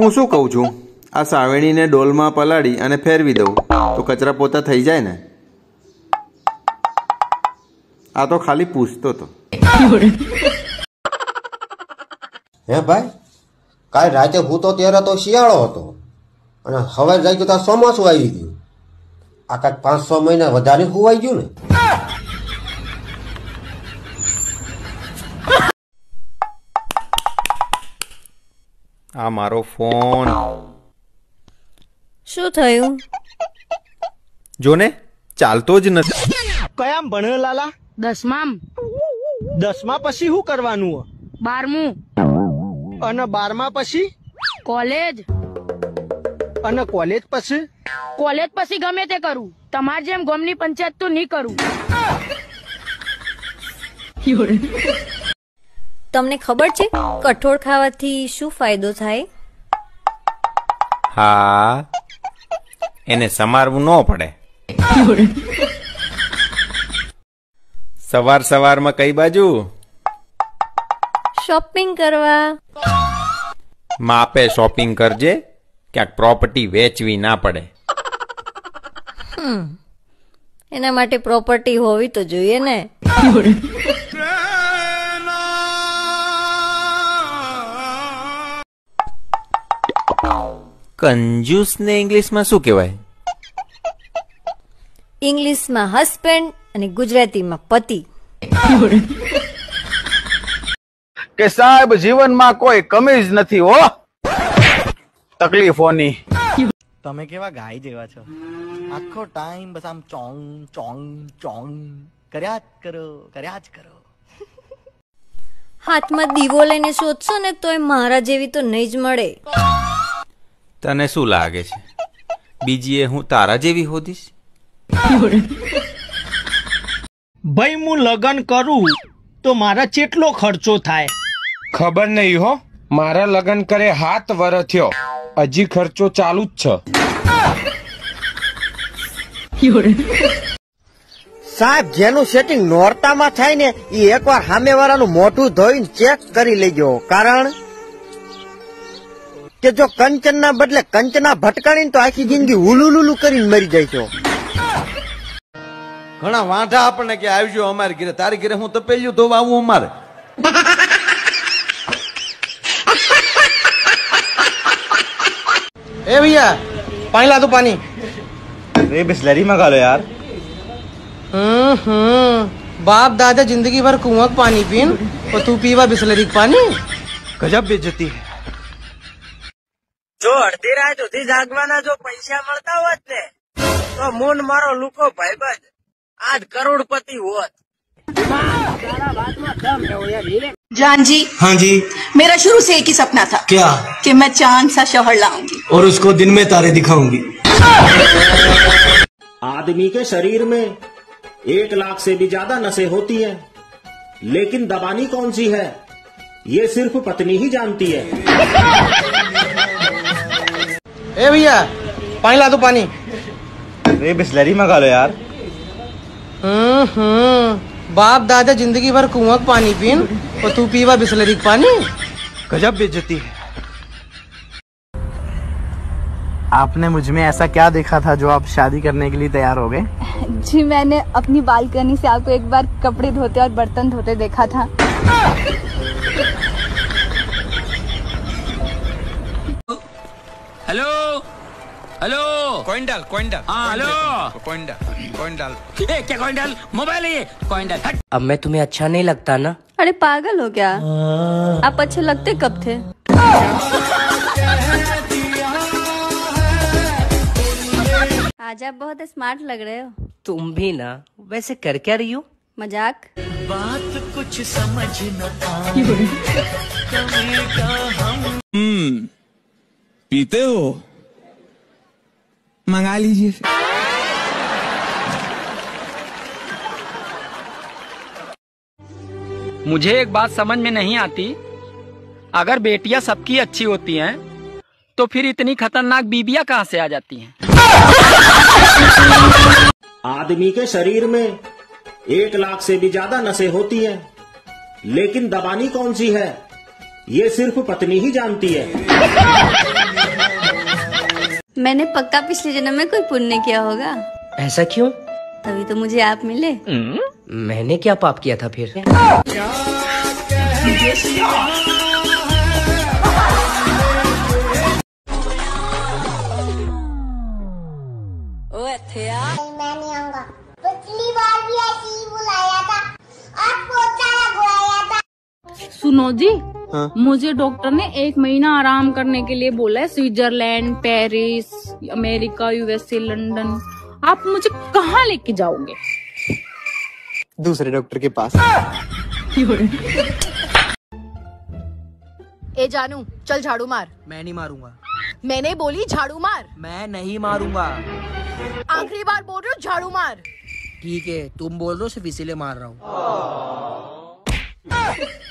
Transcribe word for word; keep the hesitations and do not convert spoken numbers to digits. हूँ शू कहू छू आ सावेणी ने डोल में पलाड़ी और फेरवी दऊँ तो कचरा पोता थी जाए ने। आ तो खाली पूछतो तो। हे भाई काल राते हूँ तो तेरे तो शियाळो हतो अने हवे जाई गयो तो सोमासु आई गयु। आ काक पांच सौ महीना वधारे हुवाई गयु ने। आ मारो फोन शुं थयुं जोने चालतो ज नथी। कयाम भण्यो लाला? दसमाम। दसमा पछी हुं करवानुं हो? बारमू। अने बारमा पछी? कॉलेज। अने कॉलेज पछी? कॉलेज पछी गमे ते करूं तमारी जेम गोमनी पंचायत तो नहीं करूं। तमने खबर छे कठोळ खावाथी शुं फायदो थाय? हाँ एने समारवुं न पड़े। सवार सवार में कई बाजू? शॉपिंग करवा। मापे शॉपिंग करजे क्या प्रॉपर्टी वेचवी ना पड़े। हम्म एना माटे प्रॉपर्टी होवी तो जोईए ने। कंजूस ने इंग्लिश में शू कहवाय? इंग्लिश में हस्बेंड अने गुजराती में पति। के साहब जीवन में कोई कमीज नथी हो तकलीफोनी। तमे केवा गाय जेवा छो आखो टाइम बस आम चोंग चोंग चोंग कर्या ज करो कर्या ज करो। हाथ में दीवो लेने सोचो ने तो मारा जेवी तो नहीं ज मळे। तने शू लागे छे बीजीए हूँ तारा जेवी होतीश? भाई मु लगन करू तो मारा चेटलो खर्चो थाय? खबर नहीं हो मारा लगन करे हाथ वर थयो अजी खर्चो चालू छ। साहब जेनु सेटिंग नोरता मा थाय ने ई एकवार हामे वारानु मोठू धोईने चेक करी लेजो कारण के जो कंचन ना बदले कंचना भटकाणी तो आखी जिंदगी हुलुलुलु करीने मरी जायशो। घणा वांठा आपने के आवजो अमार घरे तारी घरे हूँ तपेलियो धोवा आवुं अमार। ए भैया पानी ला दो पानी। अरे बिसलेरी मंगा लो यार। हम्म हम्म बाप दादा जिंदगी भर कुआं का पानी पीन और तू पीवा बिसलेरी का पानी? गजब बेइज्जती है। जो अड़ती रात सुधी जागवाना जो पैसा मळता होत ने तो मून मारो लूको भाईबंध आज करोड़पति होत। जान जी। हाँ जी। मेरा शुरू से एक ही सपना था। क्या? कि मैं चांद सा शोहर लाऊंगी और उसको दिन में तारे दिखाऊंगी। आदमी के शरीर में एक लाख से भी ज्यादा नसें होती हैं, लेकिन दबानी कौन सी है ये सिर्फ पत्नी ही जानती है। ए भैया पानी ला दो पानी। अरे बिसलेरी मंगा लो यार। हम्म हम्म बाप दादा जिंदगी भर कुआं का पानी पीन और तू पीवा बिसलेरी का पानी? गजब बेइज्जती है। आपने मुझ में ऐसा क्या देखा था जो आप शादी करने के लिए तैयार हो गए? जी मैंने अपनी बालकनी से आपको एक बार कपड़े धोते और बर्तन धोते देखा था। हेलो हेलो कोइंडल कोइंडल। हाँ हेलो कोइंडल कोइंडल। ए क्या कोइंडल मोबाइल है ये कोइंडल। अब मैं तुम्हें अच्छा नहीं लगता ना? अरे पागल हो क्या आप अच्छे लगते कब थे? आज आप बहुत स्मार्ट लग रहे हो। तुम भी ना। वैसे कर क्या रही हो? मजाक। बात कुछ समझ न आई। पीते हो मंगा लीजिए। मुझे एक बात समझ में नहीं आती, अगर बेटियां सबकी अच्छी होती हैं, तो फिर इतनी खतरनाक बीबियां कहाँ से आ जाती हैं? आदमी के शरीर में एक लाख से भी ज्यादा नसें होती हैं, लेकिन दबानी कौन सी है ये सिर्फ पत्नी ही जानती है। मैंने पक्का पिछले जन्म में कोई पुण्य किया होगा। ऐसा क्यों? तभी तो मुझे आप मिले। मैंने क्या पाप किया था फिर? सुनो जी, हाँ? मुझे डॉक्टर ने एक महीना आराम करने के लिए बोला है। Switzerland, Paris, America, USA, London. आप मुझे कहाँ लेके जाओगे? दूसरे डॉक्टर के पास। ए जानू, चल झाड़ू मार। मैं नहीं मारूंगा। मैंने बोली झाड़ू मार। मैं नहीं मारूंगा। आखिरी बार बोल रहे हो झाड़ू मार। ठीक है, तुम बोल रहे हो सिर्फ इसीलिए मार रहा हूँ।